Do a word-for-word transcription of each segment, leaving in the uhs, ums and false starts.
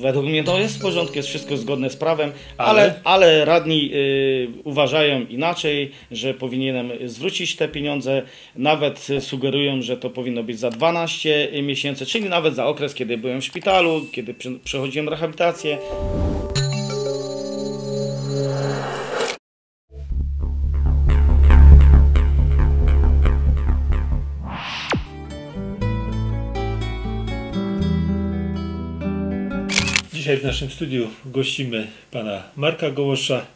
Według mnie to jest w porządku, jest wszystko zgodne z prawem, ale, ale? ale radni y, uważają inaczej, że powinienem zwrócić te pieniądze. Nawet sugerują, że to powinno być za dwanaście miesięcy, czyli nawet za okres, kiedy byłem w szpitalu, kiedy przechodziłem rehabilitację. Dzisiaj w naszym studiu gościmy pana Marka Gołosza,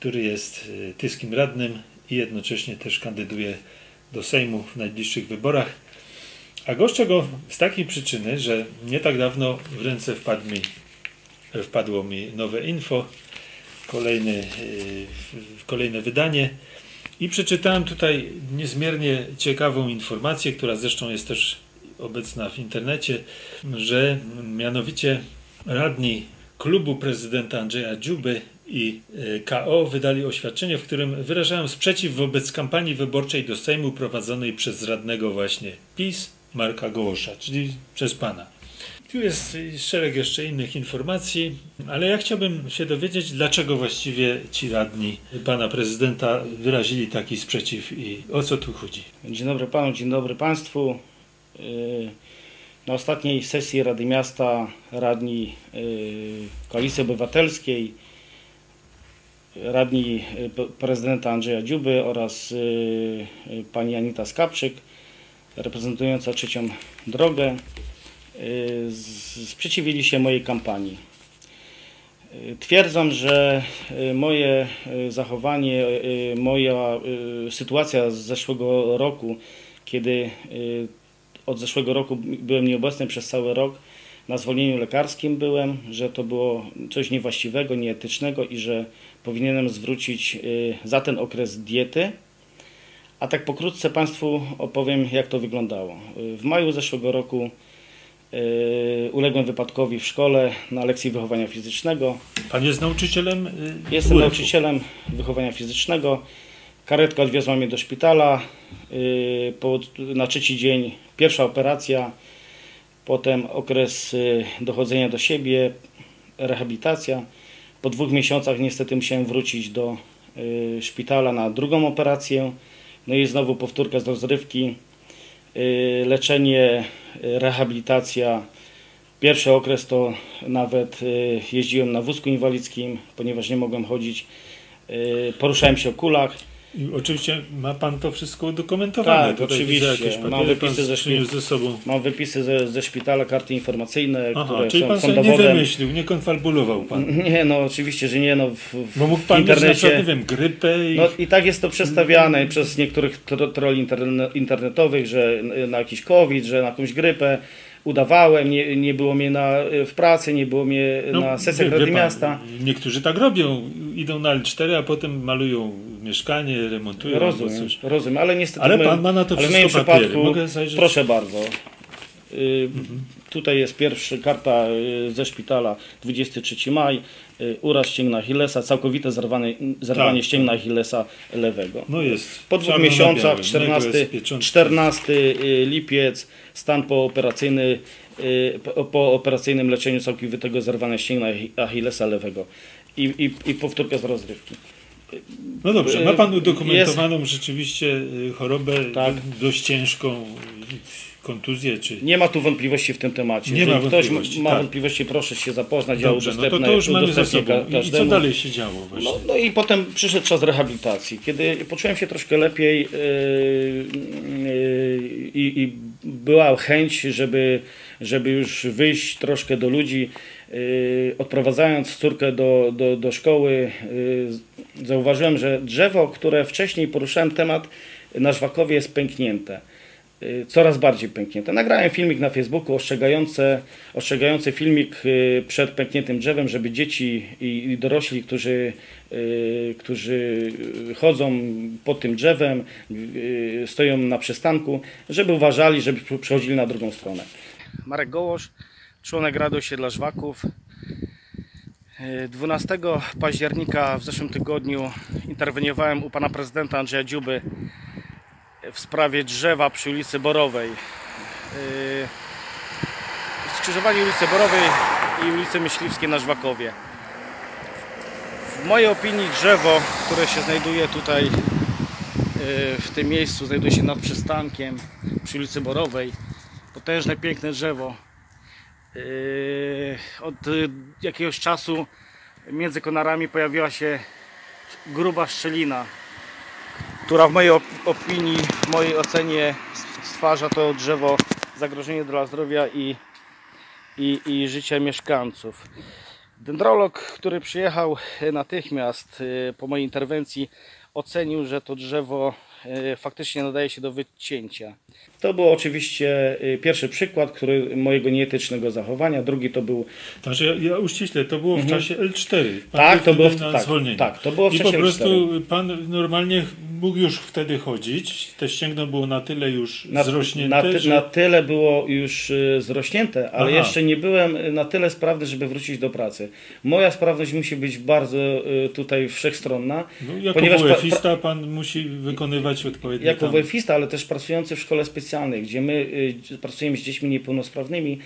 który jest tyskim radnym i jednocześnie też kandyduje do Sejmu w najbliższych wyborach. A goszczę go z takiej przyczyny, że nie tak dawno w ręce wpadł mi, wpadło mi nowe info, kolejny, kolejne wydanie i przeczytałem tutaj niezmiernie ciekawą informację, która zresztą jest też obecna w internecie, że mianowicie radni klubu prezydenta Andrzeja Dziuby i K O wydali oświadczenie, w którym wyrażają sprzeciw wobec kampanii wyborczej do Sejmu prowadzonej przez radnego właśnie PiS Marka Gołosza, czyli przez pana. Tu jest szereg jeszcze innych informacji, ale ja chciałbym się dowiedzieć, dlaczego właściwie ci radni pana prezydenta wyrazili taki sprzeciw i o co tu chodzi. Dzień dobry panu, dzień dobry państwu. Na ostatniej sesji Rady Miasta radni Koalicji Obywatelskiej, radni prezydenta Andrzeja Dziuby oraz pani Anita Skapczyk, reprezentująca Trzecią Drogę, sprzeciwili się mojej kampanii. Twierdzą, że moje zachowanie, moja sytuacja z zeszłego roku, kiedy od zeszłego roku byłem nieobecny przez cały rok, na zwolnieniu lekarskim byłem, że to było coś niewłaściwego, nieetycznego i że powinienem zwrócić za ten okres diety. A tak pokrótce państwu opowiem, jak to wyglądało. W maju zeszłego roku uległem wypadkowi w szkole na lekcji wychowania fizycznego. Pan jest nauczycielem? Jestem nauczycielem wychowania fizycznego. Karetka odwiozła mnie do szpitala, na trzeci dzień pierwsza operacja, potem okres dochodzenia do siebie, rehabilitacja. Po dwóch miesiącach niestety musiałem wrócić do szpitala na drugą operację, no i znowu powtórka z rozrywki, leczenie, rehabilitacja. Pierwszy okres to nawet jeździłem na wózku inwalidzkim, ponieważ nie mogłem chodzić, poruszałem się o kulach. I oczywiście ma pan to wszystko udokumentowane. Tak, tutaj oczywiście. Mam wypisy, ze ze sobą. mam wypisy ze, ze szpitala, karty informacyjne. Aha, które czyli są, pan są sobie nie wymyślił, nie konfabulował pan. Nie, no oczywiście, że nie. No, w, Bo mógł pan w internecie, mieć na przykład, nie wiem, grypę. I... No i tak jest to przedstawiane przez niektórych troli internetowych, że na jakiś COVID, że na jakąś grypę. Udawałem, nie, nie było mnie na, w pracy, nie było mnie no, na sesjach Rady Miasta. Niektórzy tak robią, idą na L cztery, a potem malują mieszkanie, remontują. Rozumiem, coś. rozumiem, ale niestety ale w moim, pan ma na to ale w moim przypadku, mogę proszę bardzo, y, mhm. tutaj jest pierwsza karta ze szpitala, dwudziesty trzeci maj, y, uraz ścięgna Achillesa, całkowite zerwanie, zerwanie tak, ścięgna tak. Achillesa lewego. No jest. Po dwóch Czarno miesiącach, czternastego lipiec, stan pooperacyjny, po operacyjnym leczeniu całkowitego zerwania ścięgna Achillesa lewego i, i, i powtórka z rozrywki. No dobrze, ma pan udokumentowaną jest, rzeczywiście chorobę tak. dość ciężką, kontuzję? Czy... Nie ma tu wątpliwości w tym temacie. Nie Jeżeli ma ktoś ma tak. wątpliwości, proszę się zapoznać. Dobrze, ja no to, to już mamy za sobą. I co dalej się działo? Właśnie? No, no i potem przyszedł czas rehabilitacji. Kiedy poczułem się troszkę lepiej yy, yy, i była chęć, żeby, żeby już wyjść troszkę do ludzi, Yy, odprowadzając córkę do, do, do szkoły, yy, zauważyłem, że drzewo, które wcześniej poruszałem temat na Żwakowie, jest pęknięte. Yy, coraz bardziej pęknięte. Nagrałem filmik na Facebooku ostrzegający, ostrzegający filmik yy, przed pękniętym drzewem, żeby dzieci i, i dorośli, którzy, yy, którzy chodzą pod tym drzewem, yy, stoją na przystanku, żeby uważali, żeby przechodzili na drugą stronę. Marek Gołosz, członek Rady Osiedla Żwaków. dwunastego października w zeszłym tygodniu interweniowałem u pana prezydenta Andrzeja Dziuby w sprawie drzewa przy ulicy Borowej. Skrzyżowanie ulicy Borowej i ulicy Myśliwskiej na Żwakowie. W mojej opinii drzewo, które się znajduje tutaj w tym miejscu, znajduje się nad przystankiem przy ulicy Borowej. Potężne, piękne drzewo. Od jakiegoś czasu między konarami pojawiła się gruba szczelina, która w mojej opinii, w mojej ocenie stwarza to drzewo zagrożenie dla zdrowia i, i, i życia mieszkańców. Dendrolog, który przyjechał natychmiast po mojej interwencji, ocenił, że to drzewo faktycznie nadaje się do wycięcia. To był oczywiście pierwszy przykład który mojego nieetycznego zachowania. Drugi to był... Także ja uściślę, to było w mhm. czasie L cztery. Pan tak, to było w... na tak, tak, to było w I czasie L cztery. I po prostu pan normalnie mógł już wtedy chodzić. Te ścięgno było na tyle już na, zrośnięte. Na, ty, że... na tyle było już zrośnięte, ale Aha. jeszcze nie byłem na tyle sprawny, żeby wrócić do pracy. Moja sprawność musi być bardzo tutaj wszechstronna. No, jako ponieważ WF-ista pan musi wykonywać jako WF-ista, ale też pracujący w szkole specjalnej, gdzie my y, pracujemy z dziećmi niepełnosprawnymi,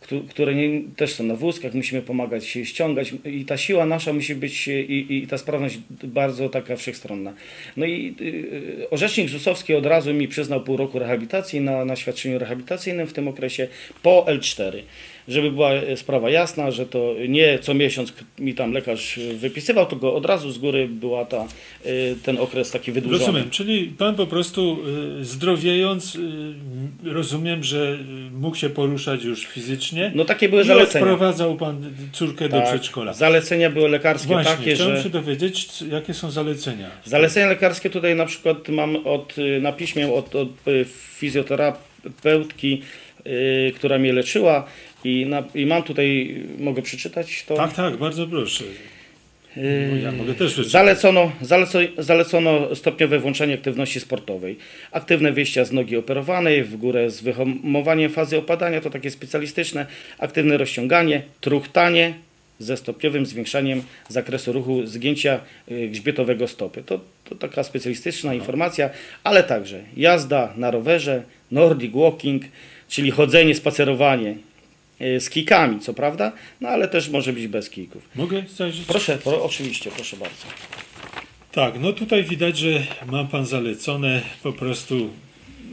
któ które nie, też są na wózkach, musimy pomagać się ściągać i ta siła nasza musi być i, i ta sprawność bardzo taka wszechstronna. No i y, orzecznik Żusowski od razu mi przyznał pół roku rehabilitacji na, na świadczeniu rehabilitacyjnym w tym okresie po L cztery. Żeby była sprawa jasna, że to nie co miesiąc mi tam lekarz wypisywał, tylko od razu z góry była ta, ten okres taki wydłużony. Rozumiem, czyli pan po prostu zdrowiejąc, rozumiem, że mógł się poruszać już fizycznie. No takie były zalecenia. I odprowadzał pan córkę tak, do przedszkola. Zalecenia były lekarskie Właśnie, takie, chciałem że... chciałem się dowiedzieć, jakie są zalecenia. Zalecenia lekarskie tutaj na przykład mam od, na piśmie od, od fizjoterapeutki, yy, która mnie leczyła. I, na, I mam tutaj, mogę przeczytać to? Tak, tak, bardzo proszę. Yy, ja mogę też przeczytać. Zalecono, zaleco, zalecono stopniowe włączenie aktywności sportowej. Aktywne wyjścia z nogi operowanej, w górę z wyhamowaniem fazy opadania, to takie specjalistyczne. Aktywne rozciąganie, truchtanie ze stopniowym zwiększaniem zakresu ruchu zgięcia grzbietowego stopy. To, to taka specjalistyczna no. informacja, ale także jazda na rowerze, nordic walking, czyli chodzenie, spacerowanie. Z kijkami, co prawda, no ale też może być bez kijków. Mogę zajrzeć? Proszę, pro, oczywiście, proszę bardzo. Tak, no tutaj widać, że ma pan zalecone po prostu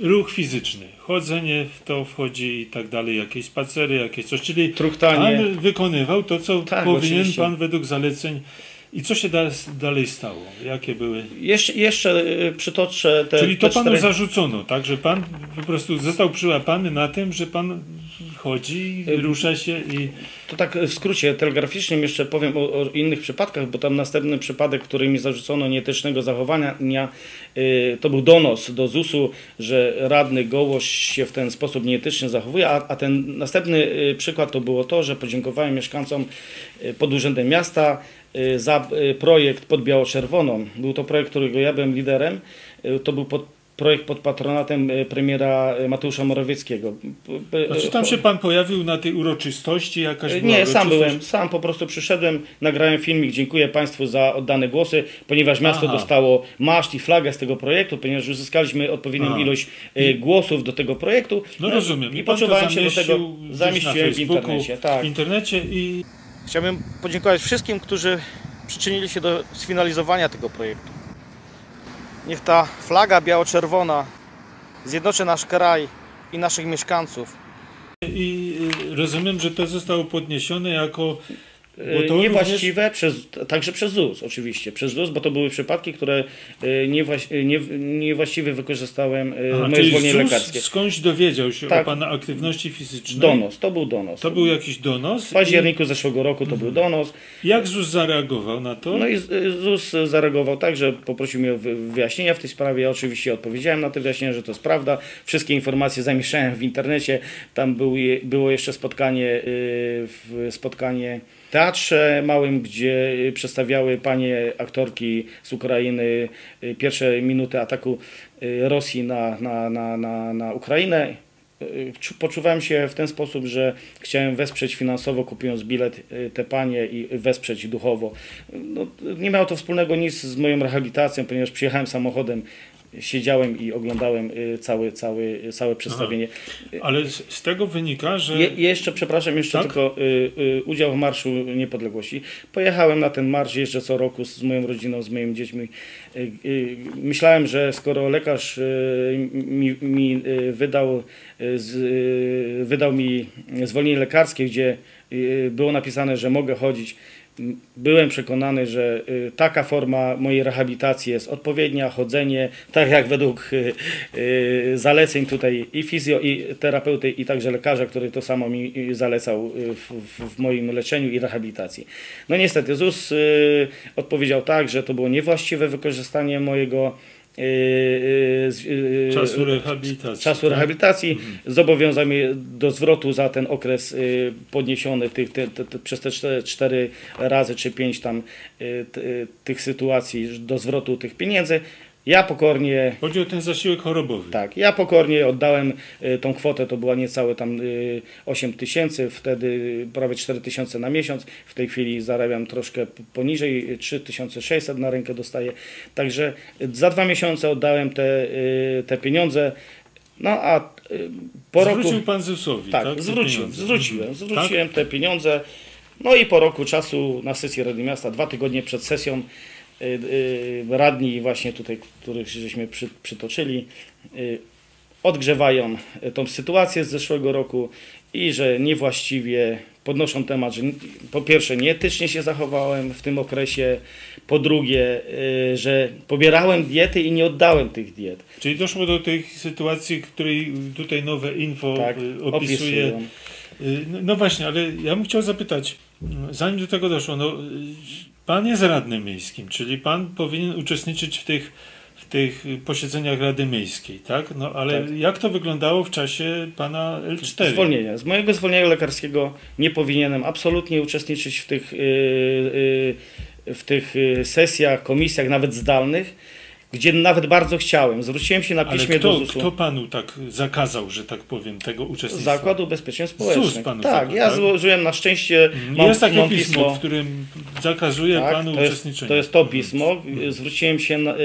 ruch fizyczny. Chodzenie w to wchodzi i tak dalej, jakieś spacery, jakieś coś, czyli truchtanie. Pan wykonywał to, co tak, powinien oczywiście. Pan według zaleceń. I co się da, dalej stało? Jakie były? Jeszcze, jeszcze przytoczę te Czyli to te panu cztery... zarzucono, tak? Że pan po prostu został przyłapany na tym, że pan chodzi, rusza się i... To tak w skrócie telegraficznym jeszcze powiem o, o innych przypadkach, bo tam następny przypadek, który mi zarzucono nieetycznego zachowania, yy, to był donos do zusu, że radny Gołosz się w ten sposób nieetycznie zachowuje, a, a ten następny przykład to było to, że podziękowałem mieszkańcom pod Urzędem Miasta za projekt Pod Biało-Czerwoną. Był to projekt, którego ja byłem liderem. To był pod, projekt pod patronatem premiera Mateusza Morawieckiego. Znaczy tam się pan pojawił na tej uroczystości? Jakaś była Nie, sam byłem. Sam po prostu przyszedłem, nagrałem filmik. Dziękuję Państwu za oddane głosy, ponieważ miasto Aha. dostało maszt i flagę z tego projektu, ponieważ uzyskaliśmy odpowiednią Aha. ilość I... głosów do tego projektu. No, no rozumiem. I, I poczuwałem się do tego, zamieściłem w internecie. Tak. W internecie i... Chciałbym podziękować wszystkim, którzy przyczynili się do sfinalizowania tego projektu. Niech ta flaga biało-czerwona zjednoczy nasz kraj i naszych mieszkańców. I rozumiem, że to zostało podniesione jako... niewłaściwe, również... przez, także przez ZUS oczywiście, przez ZUS, bo to były przypadki, które niewłaś, nie, niewłaściwie wykorzystałem Aha, moje zwolnienie lekarskie. Skądś dowiedział się tak. o pana aktywności fizycznej? Donos, to był donos. To był jakiś donos? W październiku i... zeszłego roku to mhm. był donos. Jak ZUS zareagował na to? No i ZUS zareagował tak, że poprosił mnie o wyjaśnienia w tej sprawie. Ja oczywiście odpowiedziałem na te wyjaśnienia, że to jest prawda. Wszystkie informacje zamieszczałem w internecie. Tam był, było jeszcze spotkanie, spotkanie w teatrze małym, gdzie przedstawiały panie aktorki z Ukrainy pierwsze minuty ataku Rosji na, na, na, na, na Ukrainę. Poczuwałem się w ten sposób, że chciałem wesprzeć finansowo, kupując bilet te panie i wesprzeć duchowo. No, nie miało to wspólnego nic z moją rehabilitacją, ponieważ przyjechałem samochodem siedziałem i oglądałem cały, cały, całe przedstawienie. Aha. Ale z, z tego wynika, że... Je, jeszcze, przepraszam, jeszcze tak? tylko y, y, udział w Marszu Niepodległości. Pojechałem na ten marsz, jeżdżę co roku z moją rodziną, z moimi dziećmi. Y, y, myślałem, że skoro lekarz y, mi, mi y, wydał, y, z, y, wydał mi zwolnienie lekarskie, gdzie y, było napisane, że mogę chodzić, byłem przekonany, że taka forma mojej rehabilitacji jest odpowiednia, chodzenie, tak jak według zaleceń tutaj i fizjo, i terapeuty, i także lekarza, który to samo mi zalecał w, w moim leczeniu i rehabilitacji. No niestety ZUS odpowiedział tak, że to było niewłaściwe wykorzystanie mojego czasu rehabilitacji, czasu rehabilitacji. Mhm. Zobowiązał mnie do zwrotu za ten okres podniesiony tych, te, te, te, przez te cztery razy czy pięć tam te, tych sytuacji, do zwrotu tych pieniędzy. Ja pokornie... Chodzi o ten zasiłek chorobowy. Tak, ja pokornie oddałem tą kwotę, to była niecałe tam osiem tysięcy, wtedy prawie cztery tysiące na miesiąc. W tej chwili zarabiam troszkę poniżej, trzy tysiące sześćset na rękę dostaję. Także za dwa miesiące oddałem te, te pieniądze. No a po zwrócił roku... Zwrócił pan ZUS-owi, tak? tak zwróciłem, zwróciłem, zwróciłem tak? te pieniądze. No i po roku czasu na sesji Rady Miasta, dwa tygodnie przed sesją, radni właśnie tutaj, których żeśmy przy, przytoczyli, odgrzewają tą sytuację z zeszłego roku i że niewłaściwie podnoszą temat, że po pierwsze nieetycznie się zachowałem w tym okresie, po drugie, że pobierałem diety i nie oddałem tych diet. Czyli doszło do tej sytuacji, której tutaj nowe info tak, opisuje. Opisują. No właśnie, ale ja bym chciał zapytać, zanim do tego doszło, no pan jest radnym miejskim, czyli pan powinien uczestniczyć w tych, w tych posiedzeniach Rady Miejskiej, tak? No ale tak. jak to wyglądało w czasie pana L cztery? Zwolnienia. Z mojego zwolnienia lekarskiego nie powinienem absolutnie uczestniczyć w tych, w tych sesjach, komisjach, nawet zdalnych, gdzie nawet bardzo chciałem. Zwróciłem się na piśmie ale kto, do zusu. Kto panu tak zakazał, że tak powiem, tego uczestnictwa? Zakład Ubezpieczeń Społecznych. ZUS panu tak, zakład, ja tak? złożyłem na szczęście... Mam, jest takie mam pismo, pismo, w którym zakazuje tak, panu to jest, uczestniczenia. To jest to pismo. Zwróciłem się na,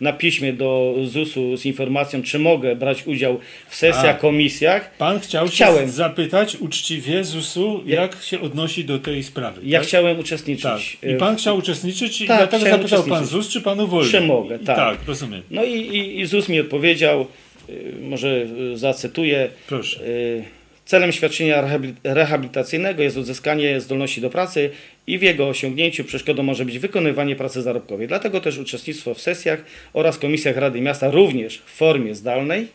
na piśmie do zusu z informacją, czy mogę brać udział w sesjach, A, komisjach. Pan chciał chciałem. się zapytać uczciwie zusu, jak ja, się odnosi do tej sprawy. Ja tak? chciałem uczestniczyć. Tak. I pan chciał uczestniczyć i tak, dlatego zapytał pan ZUS, czy panu wolno. Czy mogę, tak. Tak, rozumiem. No i, i, i ZUS mi odpowiedział, y, może zacytuję. Proszę. Y, celem świadczenia rehabilitacyjnego jest odzyskanie zdolności do pracy i w jego osiągnięciu przeszkodą może być wykonywanie pracy zarobkowej. Dlatego też uczestnictwo w sesjach oraz komisjach Rady Miasta, również w formie zdalnej,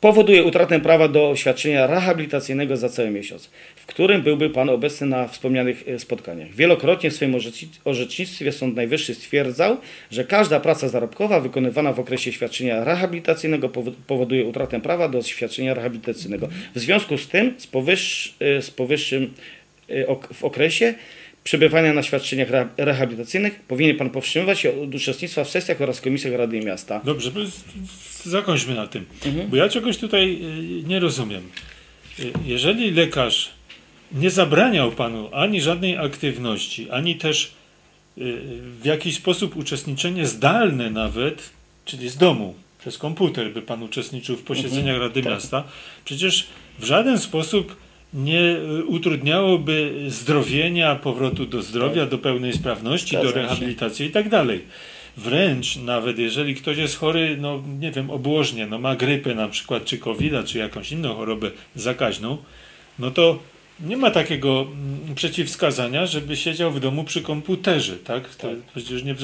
powoduje utratę prawa do świadczenia rehabilitacyjnego za cały miesiąc, w którym byłby pan obecny na wspomnianych spotkaniach. Wielokrotnie w swoim orzecznictwie Sąd Najwyższy stwierdzał, że każda praca zarobkowa wykonywana w okresie świadczenia rehabilitacyjnego powoduje utratę prawa do świadczenia rehabilitacyjnego. W związku z tym z, powyższ, z powyższym w okresie przebywania na świadczeniach rehabilitacyjnych powinien pan powstrzymywać się od uczestnictwa w sesjach oraz komisjach Rady Miasta. Dobrze, zakończmy na tym, mhm. bo ja czegoś tutaj nie rozumiem. Jeżeli lekarz nie zabraniał panu ani żadnej aktywności, ani też w jakiś sposób uczestniczenie zdalne nawet, czyli z domu, przez komputer by pan uczestniczył w posiedzeniach mhm. Rady tak. Miasta, przecież w żaden sposób nie utrudniałoby zdrowienia, powrotu do zdrowia, tak. do pełnej sprawności, Zazam do rehabilitacji się. i tak dalej. Wręcz nawet jeżeli ktoś jest chory, no nie wiem, obłożnie, no ma grypę na przykład, czy kowida, czy jakąś inną chorobę zakaźną, no to nie ma takiego przeciwwskazania, żeby siedział w domu przy komputerze, tak? To tak. Przecież nie,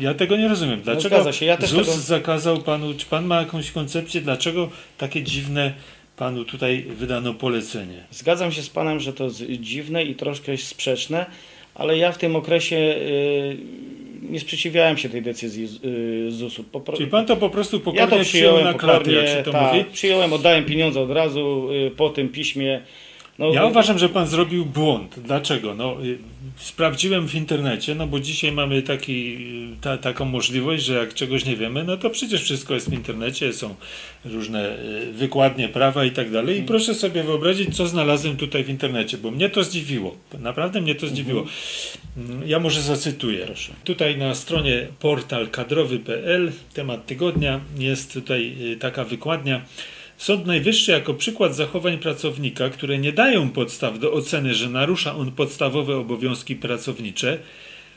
ja tego nie rozumiem. Dlaczego no, zgadza się. Ja też ZUS tego... zakazał panu, czy pan ma jakąś koncepcję, dlaczego takie dziwne panu tutaj wydano polecenie? Zgadzam się z panem, że to jest dziwne i troszkę sprzeczne, ale ja w tym okresie yy, nie sprzeciwiałem się tej decyzji yy, zusu. Popro... Czyli pan to po prostu pokornie ja to przyjąłem, przyjął na klatę, jak się to ta, mówi? Przyjąłem, oddałem pieniądze od razu yy, po tym piśmie. No, ja uważam, że pan zrobił błąd. Dlaczego? No, sprawdziłem w internecie, no bo dzisiaj mamy taki, ta, taką możliwość, że jak czegoś nie wiemy, no to przecież wszystko jest w internecie, są różne wykładnie prawa i tak dalej. I proszę sobie wyobrazić, co znalazłem tutaj w internecie, bo mnie to zdziwiło. Naprawdę mnie to zdziwiło. Ja może zacytuję. Proszę. Tutaj na stronie portal kadrowy kropka p l, temat tygodnia, jest tutaj taka wykładnia. Sąd Najwyższy jako przykład zachowań pracownika, które nie dają podstaw do oceny, że narusza on podstawowe obowiązki pracownicze,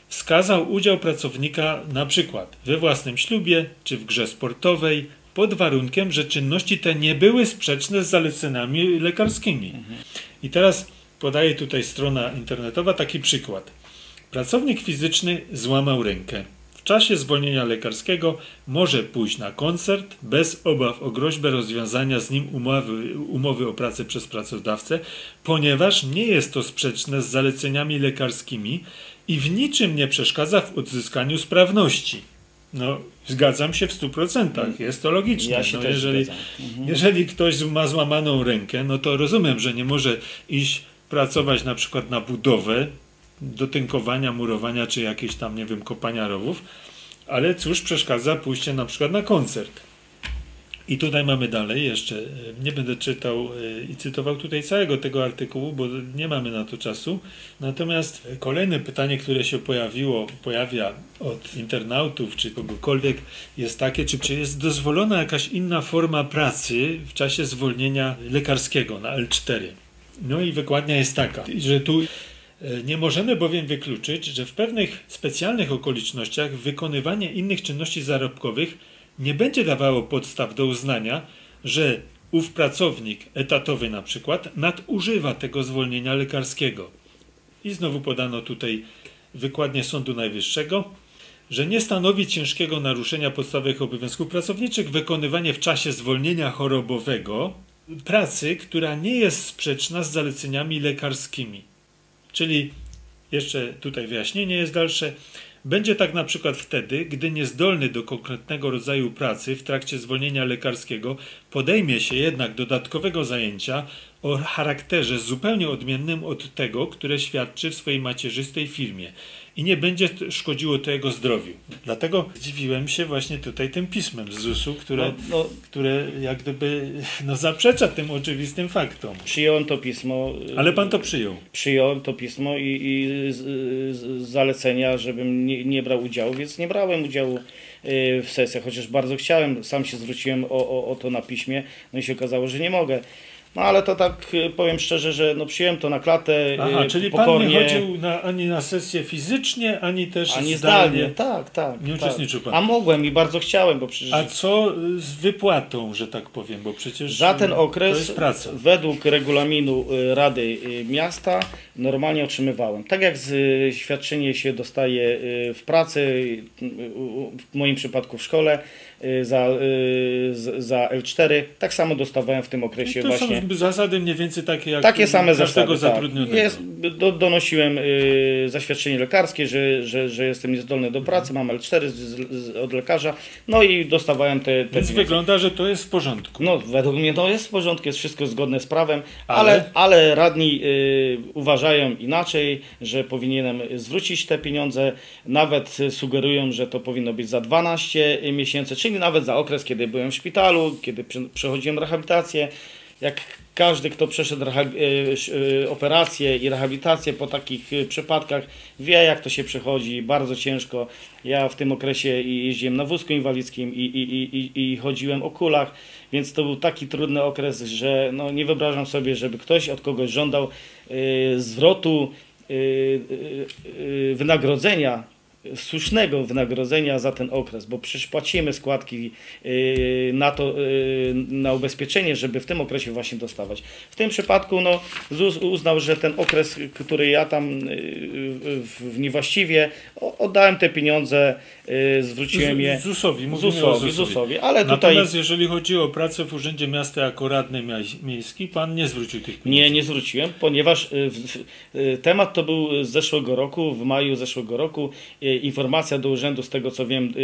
wskazał udział pracownika na przykład we własnym ślubie czy w grze sportowej, pod warunkiem, że czynności te nie były sprzeczne z zalecenami lekarskimi. I teraz podaję tutaj strona internetowa taki przykład. Pracownik fizyczny złamał rękę. W czasie zwolnienia lekarskiego może pójść na koncert bez obaw o groźbę rozwiązania z nim umowy, umowy o pracę przez pracodawcę, ponieważ nie jest to sprzeczne z zaleceniami lekarskimi i w niczym nie przeszkadza w odzyskaniu sprawności. No, zgadzam się w stu procentach, jest to logiczne. Ja się no, jeżeli, mhm. jeżeli ktoś ma złamaną rękę, no to rozumiem, że nie może iść pracować na przykład na budowę, do tynkowania, murowania, czy jakieś tam, nie wiem, kopania rowów, ale cóż przeszkadza pójście na przykład na koncert. I tutaj mamy dalej jeszcze, nie będę czytał i cytował tutaj całego tego artykułu, bo nie mamy na to czasu. Natomiast kolejne pytanie, które się pojawiło, pojawia od internautów czy kogokolwiek, jest takie, czy, czy jest dozwolona jakaś inna forma pracy w czasie zwolnienia lekarskiego na el cztery. No i wykładnia jest taka, że tu nie możemy bowiem wykluczyć, że w pewnych specjalnych okolicznościach wykonywanie innych czynności zarobkowych nie będzie dawało podstaw do uznania, że ów pracownik etatowy na przykład nadużywa tego zwolnienia lekarskiego. I znowu podano tutaj wykładnię Sądu Najwyższego, że nie stanowi ciężkiego naruszenia podstawowych obowiązków pracowniczych wykonywanie w czasie zwolnienia chorobowego pracy, która nie jest sprzeczna z zaleceniami lekarskimi. Czyli jeszcze tutaj wyjaśnienie jest dalsze. Będzie tak na przykład wtedy, gdy niezdolny do konkretnego rodzaju pracy w trakcie zwolnienia lekarskiego podejmie się jednak dodatkowego zajęcia o charakterze zupełnie odmiennym od tego, które świadczy w swojej macierzystej firmie i nie będzie szkodziło to jego zdrowiu. Dlatego zdziwiłem się właśnie tutaj tym pismem z zusu, które, no, no, które jak gdyby no, zaprzecza tym oczywistym faktom. Przyjąłem to pismo. Ale pan to przyjął. Przyjąłem to pismo i, i z, z zalecenia, żebym nie, nie brał udziału, więc nie brałem udziału w sesjach, chociaż bardzo chciałem. Sam się zwróciłem o, o, o to na piśmie, no i się okazało, że nie mogę. No ale to tak powiem szczerze, że no przyjąłem to na klatę. Aha, czyli pokornie. Pan nie chodził na, ani na sesję fizycznie, ani też ani zdalnie. zdalnie. Tak, tak. Nie uczestniczył tak. Pan. A mogłem i bardzo chciałem, bo przecież... A co z wypłatą, że tak powiem, bo przecież za ten okres według regulaminu Rady Miasta normalnie otrzymywałem. Tak jak z świadczenie się dostaje w pracy, w moim przypadku w szkole, za, za el cztery, tak samo dostawałem w tym okresie to właśnie. To są zasady mniej więcej takie jak takie same zasady, zatrudnionego. Tak. Jest, do, donosiłem y, zaświadczenie lekarskie, że, że, że jestem niezdolny do pracy, mam el cztery z, z, od lekarza, no i dostawałem te, te Więc pieniądze. Wygląda, że to jest w porządku. No według mnie to jest w porządku, jest wszystko zgodne z prawem, ale, ale, ale radni y, uważają inaczej, że powinienem zwrócić te pieniądze, nawet sugerują, że to powinno być za dwanaście miesięcy, czyli nawet za okres, kiedy byłem w szpitalu, kiedy przechodziłem rehabilitację. Jak każdy, kto przeszedł operację i rehabilitację po takich przypadkach, wie, jak to się przechodzi, bardzo ciężko. Ja w tym okresie jeździłem na wózku inwalidzkim i, i, i, i chodziłem o kulach, więc to był taki trudny okres, że no, nie wyobrażam sobie, żeby ktoś od kogoś żądał y, zwrotu y, y, wynagrodzenia, słusznego wynagrodzenia za ten okres, bo przecież płacimy składki na to, na ubezpieczenie, żeby w tym okresie właśnie dostawać. W tym przypadku no, ZUS uznał, że ten okres, który ja tam niewłaściwie oddałem te pieniądze, zwróciłem je ZUS-owi, ZUS-owi, ZUS-owi, ale tutaj... Natomiast jeżeli chodzi o pracę w Urzędzie Miasta jako radny miejski, pan nie zwrócił tych pieniędzy? Nie, nie zwróciłem, ponieważ temat to był z zeszłego roku, w maju zeszłego roku. Informacja do urzędu, z tego co wiem,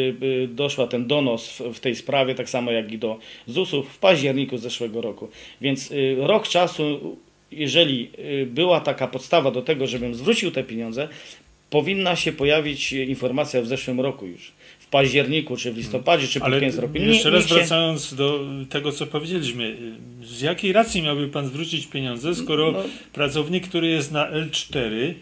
doszła ten donos w tej sprawie, tak samo jak i do zusu w październiku zeszłego roku. Więc rok czasu jeżeli była taka podstawa do tego, żebym zwrócił te pieniądze, powinna się pojawić informacja w zeszłym roku już. W październiku, czy w listopadzie, czy pod koniec roku. Jeszcze raz wracając do tego, co powiedzieliśmy. Z jakiej racji miałby pan zwrócić pieniądze, skoro no, pracownik, który jest na L cztery,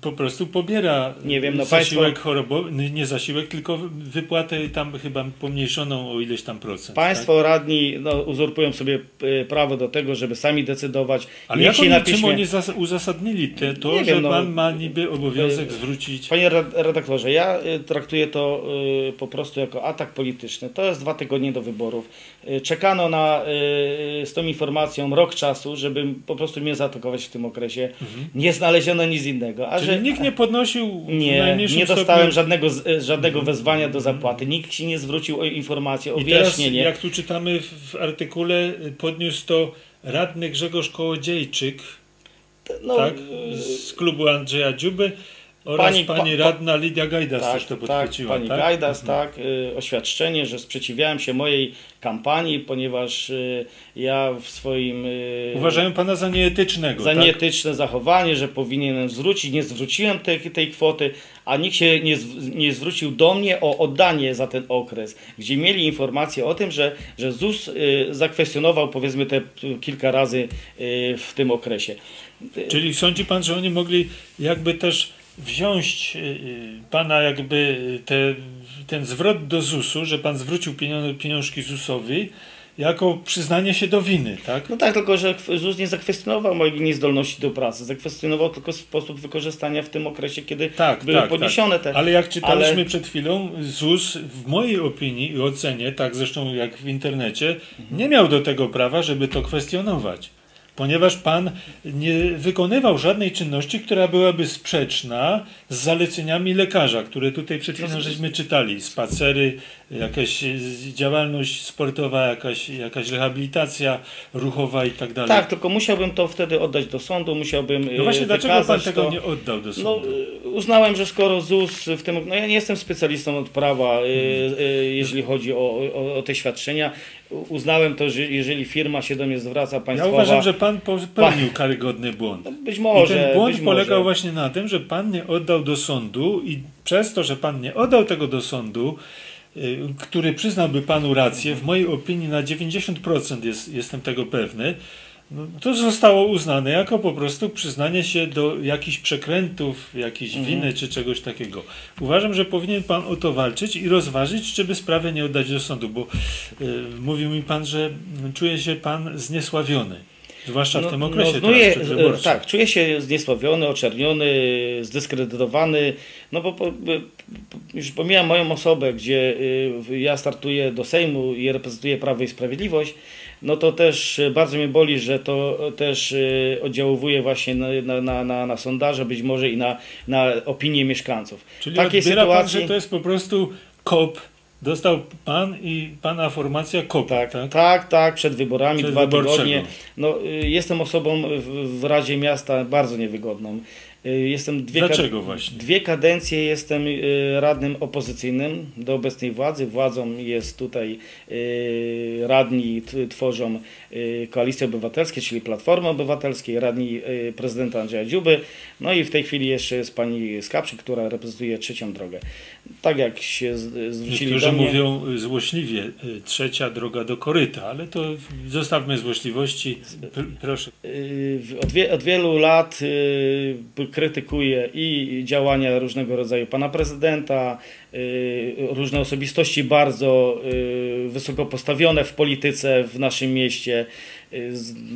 po prostu pobiera nie wiem, no zasiłek państwo, chorobowy, nie zasiłek, tylko wypłatę tam chyba pomniejszoną o ileś tam procent. Państwo tak? radni no, uzurpują sobie prawo do tego, żeby sami decydować. Ale jak oni, czym oni uzasadnili te, to, nie że wiem, no, pan ma niby obowiązek zwrócić? Panie redaktorze, ja traktuję to y, po prostu jako atak polityczny. To jest dwa tygodnie do wyborów. Czekano na, y, z tą informacją rok czasu, żeby po prostu mnie zaatakować w tym okresie. Mhm. Nie znaleziono nic innego. A Czyli że nikt nie podnosił nie, nie dostałem stopniu... żadnego, żadnego wezwania do zapłaty, nikt się nie zwrócił o informację, o I wyjaśnienie. Teraz, jak tu czytamy w artykule, podniósł to radny Grzegorz Kołodziejczyk no, tak, z klubu Andrzeja Dziuby oraz pani, pani pa, radna Lidia Gajdas tak, też to podchwyciła. Tak, pani tak? Gajdas, mhm. tak, y, oświadczenie, że sprzeciwiałem się mojej kampanii, ponieważ y, ja w swoim... Y, Uważają pana za nieetycznego. Za tak? nieetyczne zachowanie, że powinienem zwrócić. Nie zwróciłem tej, tej kwoty, a nikt się nie, nie zwrócił do mnie o oddanie za ten okres, gdzie mieli informację o tym, że, że ZUS y, zakwestionował powiedzmy te kilka razy y, w tym okresie. Czyli sądzi pan, że oni mogli jakby też wziąć pana jakby te, ten zwrot do zusu, że pan zwrócił pieniążki zusowi jako przyznanie się do winy, tak? No tak, tylko że ZUS nie zakwestionował mojej niezdolności do pracy, zakwestionował tylko sposób wykorzystania w tym okresie, kiedy tak, były tak, podniesione tak. te... Ale jak czytaliśmy ale... przed chwilą, ZUS w mojej opinii i ocenie, tak zresztą jak w internecie, nie miał do tego prawa, żeby to kwestionować. Ponieważ pan nie wykonywał żadnej czynności, która byłaby sprzeczna z zaleceniami lekarza, które tutaj przed chwilą żeśmy czytali. Spacery, jakaś działalność sportowa, jakaś, jakaś rehabilitacja ruchowa i tak dalej. Tak, tylko musiałbym to wtedy oddać do sądu, musiałbym No właśnie, dlaczego pan tego to... nie oddał do sądu? No, uznałem, że skoro ZUS w tym... No ja nie jestem specjalistą od prawa, hmm. jeżeli chodzi o, o, o te świadczenia. Uznałem to, że jeżeli firma się do mnie zwraca państwowa... Ja uważam, że pan popełnił karygodny błąd. Być może. I ten błąd być polegał może. właśnie na tym, że pan nie oddał do sądu i przez to, że pan nie oddał tego do sądu, yy, który przyznałby panu rację, w mojej opinii na dziewięćdziesiąt procent jest, jestem tego pewny, no, to zostało uznane jako po prostu przyznanie się do jakichś przekrętów, jakiejś winy mhm. czy czegoś takiego. Uważam, że powinien pan o to walczyć i rozważyć, czy by sprawę nie oddać do sądu, bo yy, mówił mi pan, że czuje się pan zniesławiony. Zwłaszcza no, w tym okresie no, znuje, teraz Tak, czuję się zniesławiony, oczerniony, zdyskredytowany. No bo po, po, już pomijam moją osobę, gdzie y, ja startuję do Sejmu i reprezentuję Prawo i Sprawiedliwość, no to też bardzo mnie boli, że to też y, oddziałuje właśnie na, na, na, na sondaże, być może i na, na opinię mieszkańców. Czyli Takiej sytuacji... pan, że to jest po prostu kop. Dostał pan i pana formacja kopa, tak? Tak, tak, tak przed wyborami, przed dwa tygodnie. No, y, jestem osobą w, w Radzie Miasta bardzo niewygodną. Y, jestem dwie Dlaczego ka właśnie? Dwie kadencje jestem y, radnym opozycyjnym do obecnej władzy. Władzą jest tutaj y, radni tworzą y, Koalicję Obywatelską, czyli Platformy Obywatelskiej, radni y, prezydenta Andrzeja Dziuby. No i w tej chwili jeszcze jest pani Skapczyk, która reprezentuje Trzecią Drogę. Tak jak się zwrócili Niektórzy do mnie. mówią złośliwie, trzecia droga do koryta, ale to zostawmy złośliwości. Proszę. Od, wie, od wielu lat krytykuję i działania różnego rodzaju pana prezydenta, różne osobistości bardzo wysoko postawione w polityce w naszym mieście.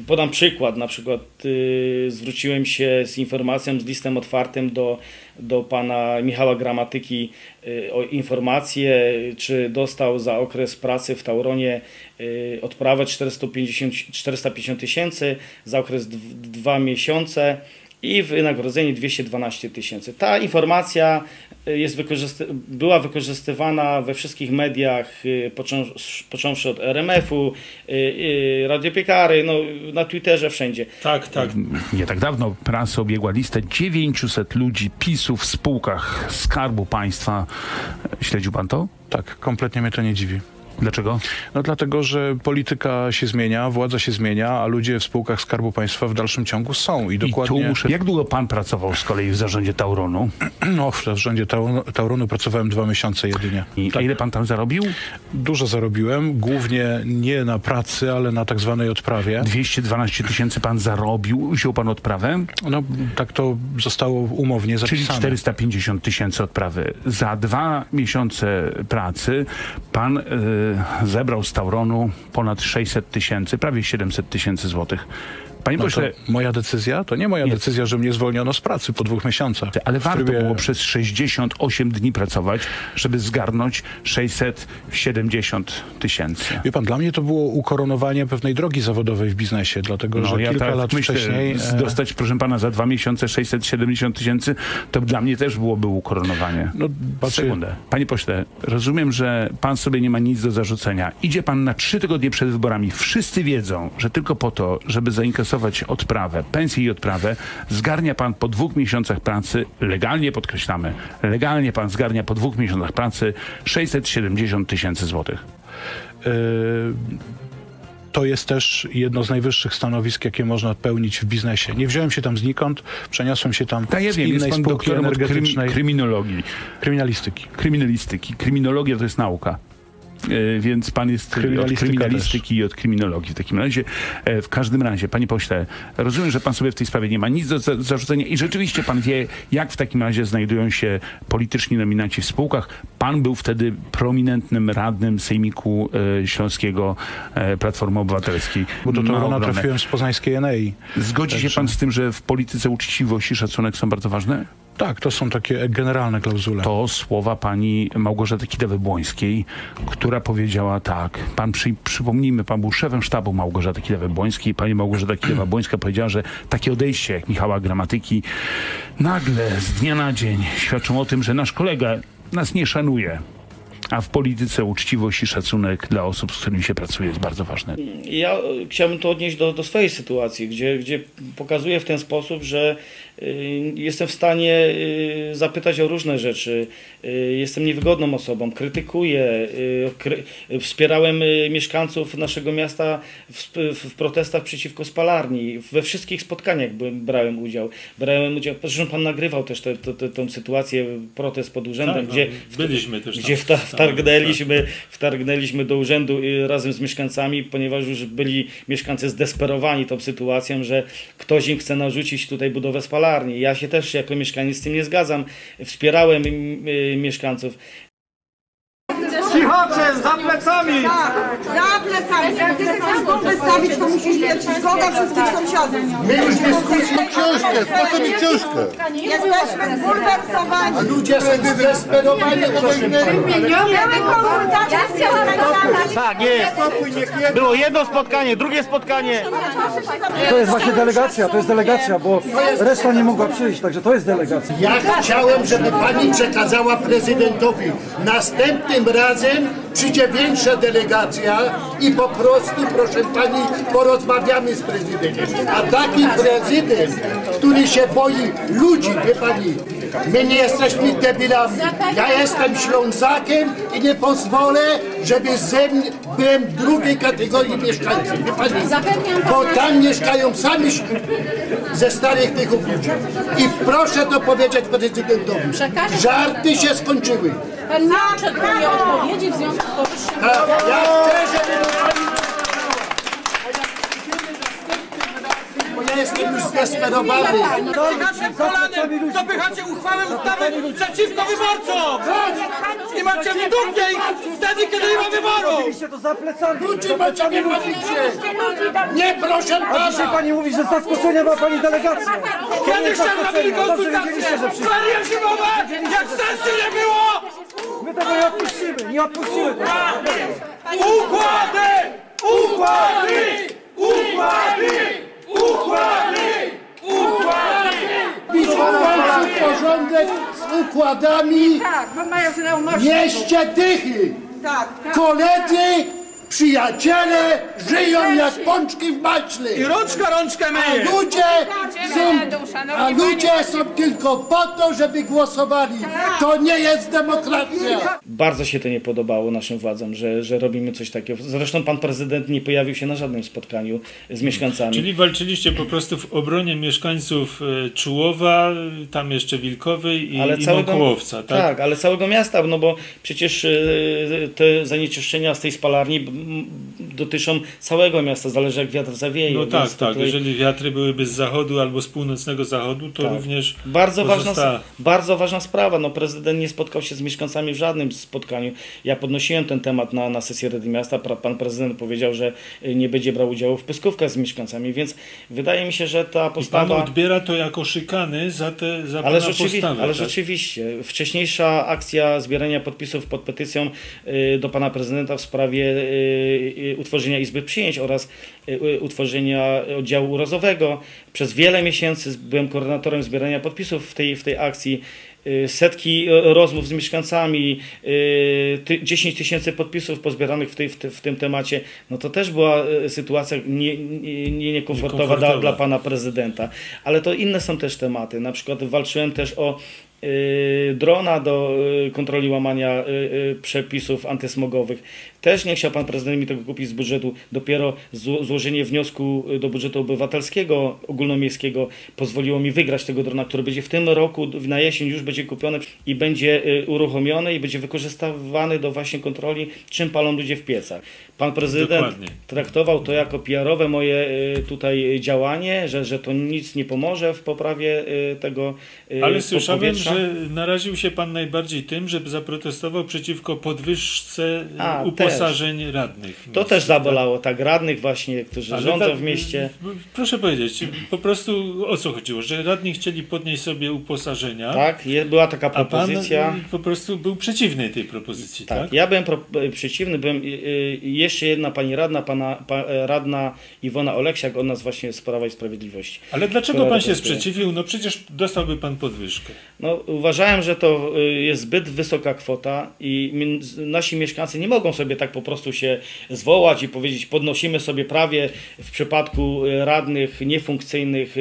Podam przykład, na przykład yy, zwróciłem się z informacją, z listem otwartym do, do pana Michała Gramatyki yy, o informację, czy dostał za okres pracy w Tauronie yy, odprawę czterysta pięćdziesiąt tysięcy, za okres dwa miesiące i wynagrodzenie dwieście dwanaście tysięcy. Ta informacja jest wykorzysty była wykorzystywana we wszystkich mediach, począ począwszy od R M F u, yy, yy, Radiopiekary, no, na Twitterze, wszędzie. Tak, tak. Nie tak dawno prasa obiegła listę dziewięciuset ludzi PiS-u w spółkach Skarbu Państwa. Śledził pan to? Tak, kompletnie mnie to nie dziwi. Dlaczego? No dlatego, że polityka się zmienia, władza się zmienia, a ludzie w spółkach Skarbu Państwa w dalszym ciągu są. I dokładnie... I tu muszę... Jak długo pan pracował z kolei w zarządzie Tauronu? No, w zarządzie Tauronu pracowałem dwa miesiące jedynie. I tak. A ile pan tam zarobił? Dużo zarobiłem, głównie nie na pracy, ale na tak zwanej odprawie. dwieście dwanaście tysięcy pan zarobił, wziął pan odprawę? No, tak to zostało umownie zapisane. Czyli czterysta pięćdziesiąt tysięcy odprawy. Za dwa miesiące pracy pan... Yy... zebrał z Tauronu ponad sześćset tysięcy, prawie siedemset tysięcy złotych. Panie no pośle, moja decyzja? To nie moja nie. decyzja, że mnie zwolniono z pracy po dwóch miesiącach. Ale warto trybie... było przez sześćdziesiąt osiem dni pracować, żeby zgarnąć sześćset siedemdziesiąt tysięcy. Wie pan, dla mnie to było ukoronowanie pewnej drogi zawodowej w biznesie, dlatego no, że ja kilka tak lat myślę, wcześniej... Dostać, proszę pana, za dwa miesiące sześćset siedemdziesiąt tysięcy, to dla mnie też byłoby ukoronowanie. No, patrzę... Sekundę. Panie pośle, rozumiem, że pan sobie nie ma nic do zarzucenia. Idzie pan na trzy tygodnie przed wyborami. Wszyscy wiedzą, że tylko po to, żeby zainkasować odprawę, pensję i odprawę, zgarnia pan po dwóch miesiącach pracy, legalnie podkreślamy, legalnie pan zgarnia po dwóch miesiącach pracy sześćset siedemdziesiąt tysięcy złotych. Yy... To jest też jedno z najwyższych stanowisk, jakie można pełnić w biznesie. Nie wziąłem się tam znikąd, przeniosłem się tam Ta, ja z wiem, innej jest pan spółki energetycznej. Krym, kryminologii. Kryminalistyki. Kryminalistyki. Kryminologia to jest nauka. Więc pan jest od kryminalistyki i od kryminologii w takim razie. W każdym razie, panie pośle, rozumiem, że pan sobie w tej sprawie nie ma nic do zarzucenia i rzeczywiście pan wie, jak w takim razie znajdują się polityczni nominaci w spółkach. Pan był wtedy prominentnym radnym Sejmiku Śląskiego Platformy Obywatelskiej. Bo do Tauronu trafiłem z poznańskiej Enei. Zgodzi się pan z tym, że w polityce uczciwość i szacunek są bardzo ważne? Tak, to są takie generalne klauzule. To słowa pani Małgorzaty Kilewy-Błońskiej, która powiedziała tak. Pan przy, przypomnijmy, pan był szefem sztabu Małgorzaty Kilewy-Błońskiej. Pani Małgorzata Kilewa-Błońska powiedziała, że takie odejście jak Michała Gramatyki nagle z dnia na dzień świadczą o tym, że nasz kolega nas nie szanuje. A w polityce uczciwość i szacunek dla osób, z którymi się pracuje, jest bardzo ważne. Ja chciałbym to odnieść do, do swojej sytuacji, gdzie, gdzie pokazuję w ten sposób, że y, jestem w stanie y, zapytać o różne rzeczy. Y, jestem niewygodną osobą, krytykuję, y, kry, wspierałem y, mieszkańców naszego miasta w, w protestach przeciwko spalarni. We wszystkich spotkaniach byłem, brałem udział. Brałem udział. Zresztą pan nagrywał też tę te, te, te, sytuację, protest pod urzędem, tak, gdzie, no, byliśmy w, też gdzie w ta, w Wtargnęliśmy, wtargnęliśmy do urzędu razem z mieszkańcami, ponieważ już byli mieszkańcy zdesperowani tą sytuacją, że ktoś im chce narzucić tutaj budowę spalarni. Ja się też jako mieszkaniec z tym nie zgadzam. Wspierałem mieszkańców. Cichacze, za plecami! Tak, za plecami! Jak ty chcesz bombę stawić, to musisz mieć zgodę wszystkich sąsiadów. My już dyskutujemy książkę, po co mi książkę? Jesteśmy zbulwersowani. A ludzie są zdesperowani. Miały konsultacje z tak, jest. Było jedno spotkanie, drugie spotkanie. To jest właśnie delegacja, to jest delegacja, bo reszta nie mogła przyjść, także to jest delegacja. Ja chciałem, żeby pani przekazała prezydentowi. Następnym razem przyjdzie większa delegacja i po prostu, proszę pani, porozmawiamy z prezydentem. A taki prezydent, który się boi ludzi, wie pani, my nie jesteśmy debilami. Ja jestem Ślązakiem i nie pozwolę, żeby ze mnie byłem drugiej kategorii mieszkańców, wie pani, bo tam mieszkają sami ze starych tych ludzi. I proszę to powiedzieć prezydentowi. Żarty się skończyły. Pan nie odszedł mnie odpowiedzi w związku z powyższym... Ja chcę, żeby pani bo ja jestem już zdesperowany. Dotykacie kolanem, dopychacie uchwałę ustawy przeciwko wyborcom! I macie w dupie i wtedy, kiedy nie ma wyboru! Ludzi macie nie mówicie! Nie proszę pana! A dzisiaj pani mówi, że zaskoczenie ma pani delegację. Kiedyś tam robili konsultacje! Zwaliłem się mowę, jak sesji nie było! My tego nie odpuścimy, nie odpuścimy. Układy! Układy! Układy! Układy! Układy! Układy! Układy! Porządek z układami. Tak, bo mają się na umowę. Mieście dychy! Tak, tak. Koledzy Przyjaciele żyją jak pączki w maśle. I rączka rączkę myje. A ludzie są, a ludzie są tylko po to, żeby głosowali. To nie jest demokracja. Bardzo się to nie podobało naszym władzom, że, że robimy coś takiego. Zresztą pan prezydent nie pojawił się na żadnym spotkaniu z mieszkańcami. Czyli walczyliście po prostu w obronie mieszkańców Czułowa, tam jeszcze Wilkowej i, ale i całego, Mąkołowca. Tak? tak, ale całego miasta, no bo przecież te zanieczyszczenia z tej spalarni dotyczą całego miasta, zależy jak wiatr zawieje. No tak, tak. Tutaj... Jeżeli wiatry byłyby z zachodu albo z północnego zachodu, to tak. również bardzo pozosta... ważna, bardzo ważna sprawa. No, prezydent nie spotkał się z mieszkańcami w żadnym spotkaniu. Ja podnosiłem ten temat na, na sesji Rady Miasta. Pan prezydent powiedział, że nie będzie brał udziału w pyskówkach z mieszkańcami, więc wydaje mi się, że ta postawa... I pan odbiera to jako szykany za te za ale pana rzeczywi... postawę. Ale tak? rzeczywiście. Wcześniejsza akcja zbierania podpisów pod petycją yy, do pana prezydenta w sprawie yy, utworzenia Izby Przyjęć oraz utworzenia oddziału urozowego. Przez wiele miesięcy byłem koordynatorem zbierania podpisów w tej, w tej akcji. Setki rozmów z mieszkańcami, dziesięć tysięcy podpisów pozbieranych w, tej, w, te, w tym temacie. No to też była sytuacja nie, nie, niekomfortowa, niekomfortowa. Dla, dla pana prezydenta. Ale to inne są też tematy. Na przykład walczyłem też o drona do kontroli łamania przepisów antysmogowych. Też nie chciał pan prezydent mi tego kupić z budżetu. Dopiero złożenie wniosku do budżetu obywatelskiego, ogólnomiejskiego pozwoliło mi wygrać tego drona, który będzie w tym roku, na jesień już będzie kupiony i będzie uruchomiony i będzie wykorzystywany do właśnie kontroli, czym palą ludzie w piecach. Pan prezydent Dokładnie. traktował to jako P R owe moje tutaj działanie, że, że to nic nie pomoże w poprawie tego Ale słyszałem, że naraził się pan najbardziej tym, że zaprotestował przeciwko podwyżce A, uposażeń też. radnych. To też zabolało, tak, radnych właśnie, którzy Ale rządzą ta, w mieście. Proszę powiedzieć, po prostu o co chodziło? Że radni chcieli podnieść sobie uposażenia. Tak, była taka propozycja. A pan po prostu był przeciwny tej propozycji, tak? tak? Ja byłem pro, przeciwny, byłem... Yy, Jeszcze jedna pani radna, pana, pa, radna Iwona Oleksiak, od nas właśnie z Prawa i Sprawiedliwości. Ale dlaczego Która pan się sprzeciwił? No przecież dostałby pan podwyżkę. No uważałem, że to jest zbyt wysoka kwota i nasi mieszkańcy nie mogą sobie tak po prostu się zwołać i powiedzieć, podnosimy sobie prawie w przypadku radnych niefunkcyjnych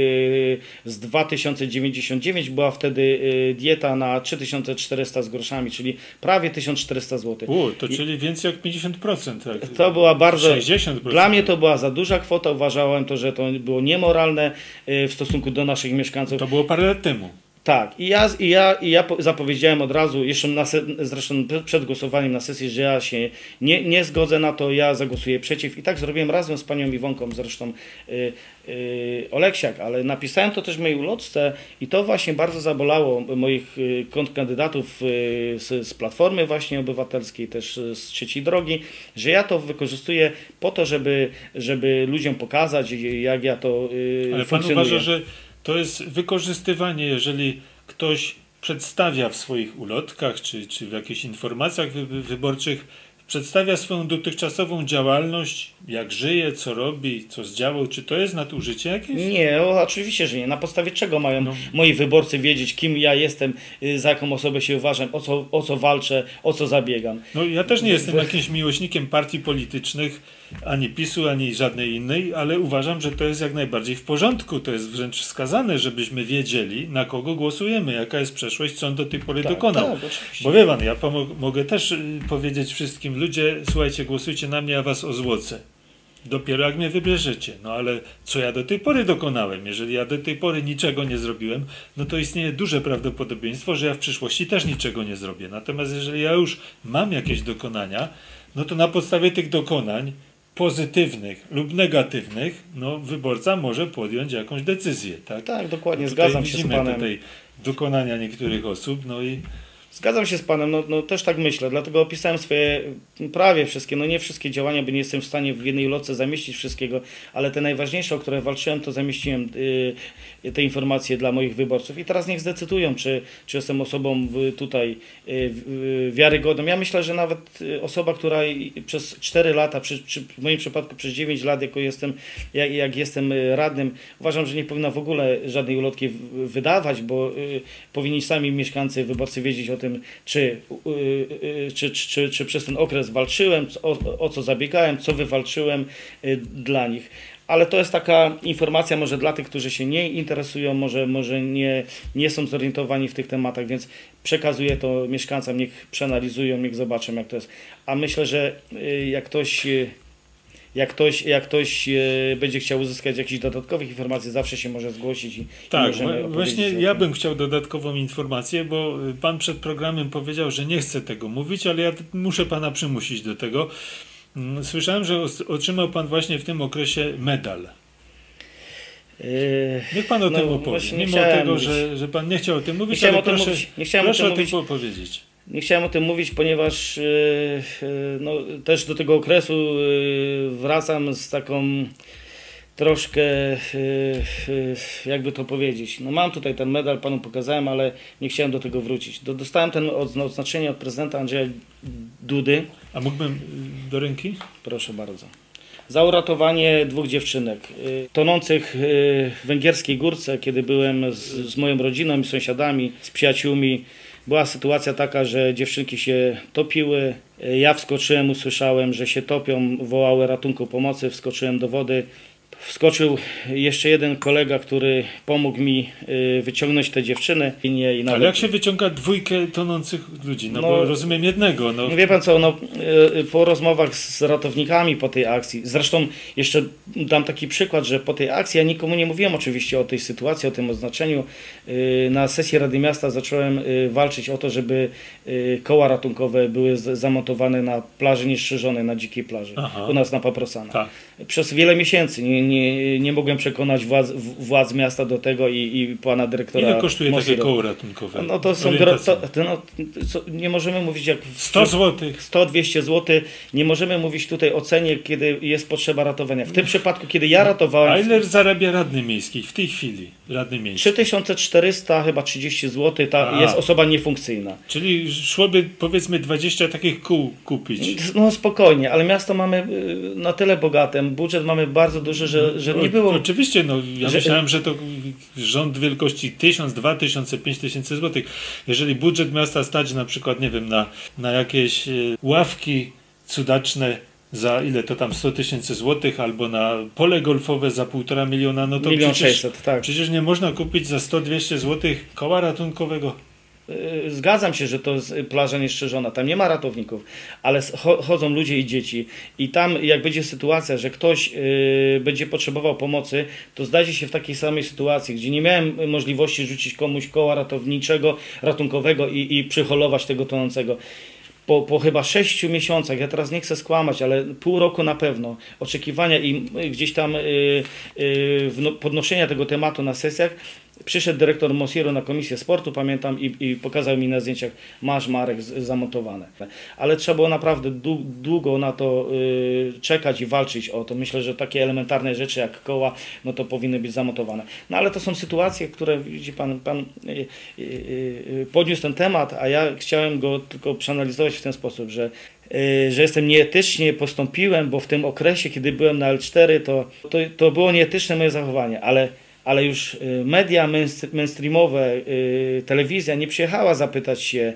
z dwa tysiące dziewięćdziesiąt dziewięć była wtedy dieta na trzy tysiące czterysta z groszami, czyli prawie tysiąc czterysta złotych. U, to czyli więcej jak pięćdziesiąt procent, tak? To była bardzo, sześćdziesiąt procent. Dla mnie to była za duża kwota, uważałem to, że to było niemoralne w stosunku do naszych mieszkańców. To było parę lat temu. Tak, i ja, i ja, i ja zapowiedziałem od razu, jeszcze na se, zresztą przed głosowaniem na sesji, że ja się nie, nie zgodzę na to, ja zagłosuję przeciw. I tak zrobiłem razem z panią Iwonką zresztą y, y, Oleksiak, ale napisałem to też w mojej ulotce i to właśnie bardzo zabolało moich y, kontrkandydatów y, z, z Platformy właśnie Obywatelskiej, też z Trzeciej Drogi, że ja to wykorzystuję po to, żeby, żeby ludziom pokazać, jak ja to y, ale funkcjonuję. Pan uważa, że to jest wykorzystywanie, jeżeli ktoś przedstawia w swoich ulotkach czy, czy w jakichś informacjach wy wyborczych, przedstawia swoją dotychczasową działalność, jak żyje, co robi, co zdziałał. Czy to jest nadużycie jakieś? Nie, oczywiście, że nie. Na podstawie czego mają no. moi wyborcy wiedzieć, kim ja jestem, za jaką osobę się uważam, o co, o co walczę, o co zabiegam. No ja też nie jestem jakimś miłośnikiem partii politycznych, ani PiSu, ani żadnej innej, ale uważam, że to jest jak najbardziej w porządku. To jest wręcz wskazane, żebyśmy wiedzieli, na kogo głosujemy, jaka jest przeszłość, co on do tej pory tak, dokonał. Tak, bo wie pan, ja mogę też powiedzieć wszystkim, ludzie, słuchajcie, głosujcie na mnie, a was ozłocę. Dopiero jak mnie wybierzecie. No ale co ja do tej pory dokonałem? Jeżeli ja do tej pory niczego nie zrobiłem, no to istnieje duże prawdopodobieństwo, że ja w przyszłości też niczego nie zrobię. Natomiast jeżeli ja już mam jakieś dokonania, no to na podstawie tych dokonań pozytywnych lub negatywnych, no wyborca może podjąć jakąś decyzję, tak? Tak, dokładnie, no zgadzam się z panem. Tutaj dokonania niektórych osób, no i... Zgadzam się z panem, no, no też tak myślę, dlatego opisałem swoje prawie wszystkie, no nie wszystkie działania, bo nie jestem w stanie w jednej ulotce zamieścić wszystkiego, ale te najważniejsze, o które walczyłem, to zamieściłem y, te informacje dla moich wyborców i teraz niech zdecydują, czy, czy jestem osobą tutaj y, y, wiarygodną. Ja myślę, że nawet osoba, która przez cztery lata, przy, przy, w moim przypadku przez dziewięć lat, jako jestem, jak, jak jestem radnym, uważam, że nie powinna w ogóle żadnej ulotki wydawać, bo y, powinni sami mieszkańcy, wyborcy wiedzieć o tym, tym, czy, czy, czy, czy przez ten okres walczyłem, o, o co zabiegałem, co wywalczyłem dla nich. Ale to jest taka informacja może dla tych, którzy się nie interesują, może, może nie, nie są zorientowani w tych tematach, więc przekazuję to mieszkańcom, niech przeanalizują, niech zobaczą, jak to jest. A myślę, że jak ktoś... Jak ktoś, jak ktoś będzie chciał uzyskać jakichś dodatkowych informacji, zawsze się może zgłosić. I tak, i właśnie ja bym chciał dodatkową informację, bo pan przed programem powiedział, że nie chce tego mówić, ale ja muszę pana przymusić do tego. Słyszałem, że otrzymał pan właśnie w tym okresie medal. Niech pan o no, tym opowie. Mimo tego, mówić. że, że pan nie chciał o tym mówić, nie ale o tym proszę, mówić. Nie chciałem proszę o tym, o tym opowiedzieć. Nie chciałem o tym mówić, ponieważ no, też do tego okresu wracam z taką troszkę, jakby to powiedzieć. No, mam tutaj ten medal, panu pokazałem, ale nie chciałem do tego wrócić. Dostałem ten odznaczenie od prezydenta Andrzeja Dudy. A mógłbym do ręki? Proszę bardzo. Za uratowanie dwóch dziewczynek tonących w węgierskiej górce, kiedy byłem z, z moją rodziną i sąsiadami, z przyjaciółmi. Była sytuacja taka, że dziewczynki się topiły, ja wskoczyłem, usłyszałem, że się topią, wołały ratunku, pomocy, wskoczyłem do wody. Wskoczył jeszcze jeden kolega, który pomógł mi wyciągnąć te dziewczyny. I nie, i nawet... Ale jak się wyciąga dwójkę tonących ludzi? No, no bo rozumiem jednego. No. Wie pan co, no, po rozmowach z ratownikami po tej akcji, zresztą jeszcze dam taki przykład, że po tej akcji, ja nikomu nie mówiłem oczywiście o tej sytuacji, o tym oznaczeniu. Na sesji Rady Miasta zacząłem walczyć o to, żeby koła ratunkowe były zamontowane na plaży niestrzeżonej, na dzikiej plaży, aha, u nas na Paprosanach. Tak. Przez wiele miesięcy nie, nie, nie mogłem przekonać władz, władz miasta do tego i, i pana dyrektora. Ile kosztuje Mosiro takie koło ratunkowe? No to są dro, to, no, co, nie możemy mówić jak sto złotych. sto dwieście złotych. Nie możemy mówić tutaj o cenie, kiedy jest potrzeba ratowania. W tym przypadku, kiedy ja ratowałem... A ile zarabia radny miejski w tej chwili? Radny miejski. trzy tysiące czterysta chyba trzydzieści złotych. Ta A. jest osoba niefunkcyjna. Czyli szłoby powiedzmy dwadzieścia takich kół kupić. No spokojnie, ale miasto mamy na tyle bogate. Budżet mamy bardzo duży, że, że nie było... Oczywiście, no, ja że... myślałem, że to rząd wielkości tysiąc, dwa tysiące, pięć tysięcy złotych. Jeżeli budżet miasta stać na przykład, nie wiem, na, na jakieś ławki cudaczne za ile to tam sto tysięcy złotych, albo na pole golfowe za półtora miliona, no to milion przecież, sześćset, tak. Przecież nie można kupić za sto dwieście złotych koła ratunkowego. Zgadzam się, że to jest plaża niestrzeżona, tam nie ma ratowników, ale chodzą ludzie i dzieci i tam jak będzie sytuacja, że ktoś yy, będzie potrzebował pomocy, to znajdzie się w takiej samej sytuacji, gdzie nie miałem możliwości rzucić komuś koła ratowniczego, ratunkowego i, i przyholować tego tonącego. Po, po chyba sześciu miesiącach, ja teraz nie chcę skłamać, ale pół roku na pewno, oczekiwania i gdzieś tam yy, yy, podnoszenia tego tematu na sesjach, przyszedł dyrektor Mosiro na komisję sportu, pamiętam, i, i pokazał mi na zdjęciach, masz Marek zamontowane. Ale trzeba było naprawdę długo na to y, czekać i walczyć o to. Myślę, że takie elementarne rzeczy jak koła, no to powinny być zamontowane. No ale to są sytuacje, które, widzi pan, pan y, y, y, podniósł ten temat, a ja chciałem go tylko przeanalizować w ten sposób, że że jestem nieetycznie postąpiłem, bo w tym okresie, kiedy byłem na el cztery, to, to, to było nieetyczne moje zachowanie, ale ale już media mainstreamowe, telewizja nie przyjechała zapytać się,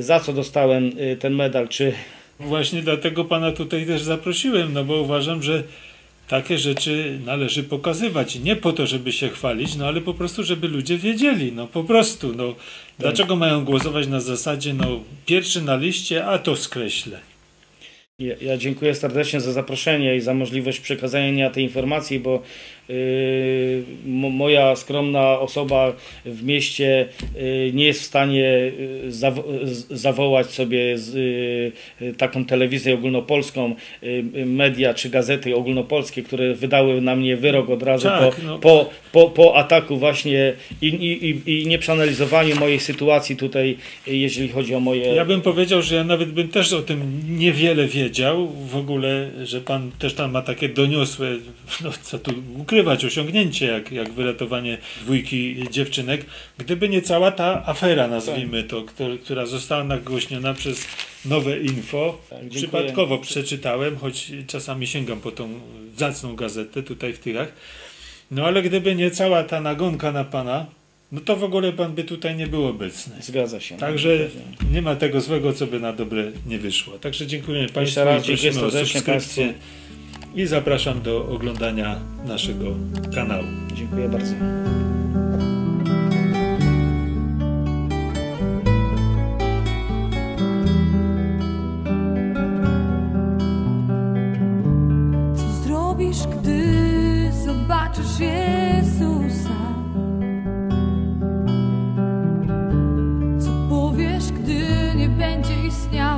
za co dostałem ten medal, czy... Właśnie dlatego pana tutaj też zaprosiłem, no bo uważam, że takie rzeczy należy pokazywać. Nie po to, żeby się chwalić, no ale po prostu, żeby ludzie wiedzieli, no po prostu, no. Tak. Dlaczego mają głosować na zasadzie, no pierwszy na liście, a to skreślę. Ja, ja dziękuję serdecznie za zaproszenie i za możliwość przekazania tej informacji, bo yy, moja skromna osoba w mieście yy, nie jest w stanie zawo zawołać sobie z, yy, taką telewizję ogólnopolską, yy, media czy gazety ogólnopolskie, które wydały na mnie wyrok od razu tak, po, no. po, po, po ataku właśnie i, i, i nie przeanalizowaniu mojej sytuacji tutaj, jeżeli chodzi o moje... Ja bym powiedział, że ja nawet bym też o tym niewiele wiedział. Wiedział w ogóle, że pan też tam ma takie doniosłe, no co tu ukrywać, osiągnięcie, jak, jak wyratowanie dwójki dziewczynek, gdyby nie cała ta afera, nazwijmy to, która została nagłośniona przez Nowe Info. Tak, przypadkowo przeczytałem, choć czasami sięgam po tą zacną gazetę tutaj w Tyrach. No ale gdyby nie cała ta nagonka na pana, no to w ogóle pan by tutaj nie był obecny. Zgadza się. Także nie, nie ma tego złego, co by na dobre nie wyszło. Także dziękuję Państwu i prosimy o subskrypcję i zapraszam do oglądania naszego kanału. Dziękuję bardzo. Zobaczysz Jezusa, co powiesz, gdy nie będzie istniał?